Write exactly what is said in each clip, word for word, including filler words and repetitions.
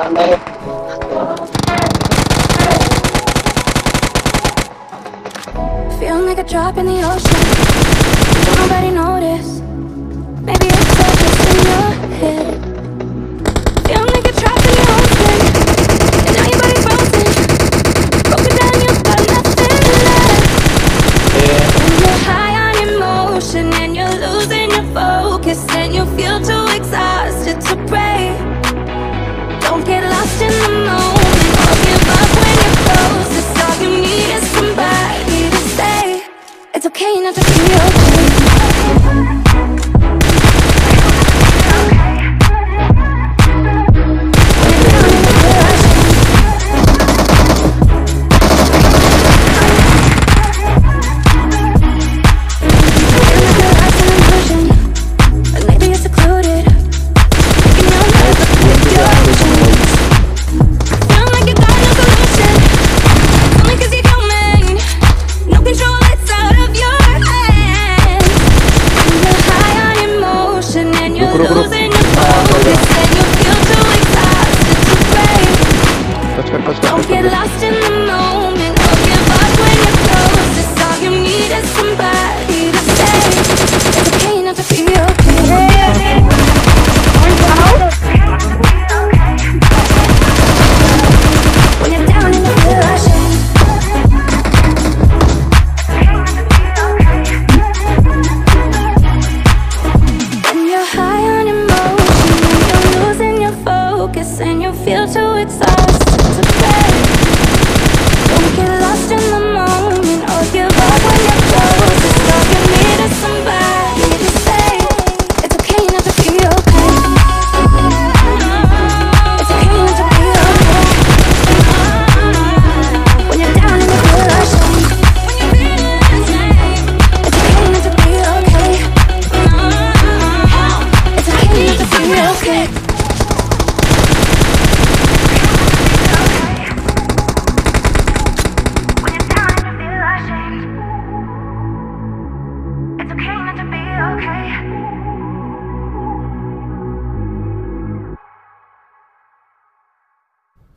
頑張れ。Feeling like a drop in the ocean. Nobody noticed. Maybe it's all just in your head. Feeling like a drop in the ocean, and now your body's bouncing. Broken down, you've got nothing left. When you're high on emotion and you're losing your focus, and you feel too exhausted to pray. Don't get lost in the moment or give up when you're close. It's all you need is somebody to say it's okay not to be okay. Don't get lost in the moment or give up when you're close. It's all you need is somebody to say it's okay not to be okay. When you're down in the ocean, when you're high on emotion, and you're losing your focus, and you feel too exhausted.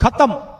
खत्म।